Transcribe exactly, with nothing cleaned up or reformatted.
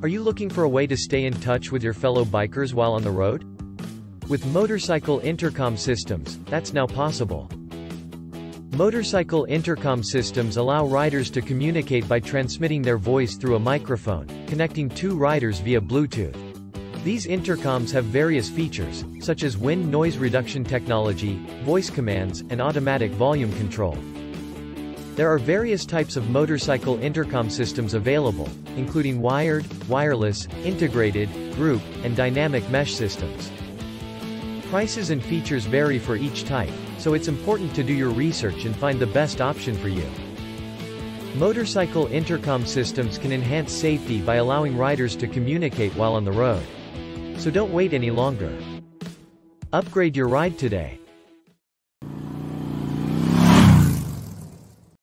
Are you looking for a way to stay in touch with your fellow bikers while on the road? With motorcycle intercom systems, that's now possible. Motorcycle intercom systems allow riders to communicate by transmitting their voice through a microphone, connecting two riders via Bluetooth. These intercoms have various features, such as wind noise reduction technology, voice commands, and automatic volume control. There are various types of motorcycle intercom systems available, including wired, wireless, integrated, group, and dynamic mesh systems. Prices and features vary for each type, so it's important to do your research and find the best option for you. Motorcycle intercom systems can enhance safety by allowing riders to communicate while on the road. So don't wait any longer. Upgrade your ride today.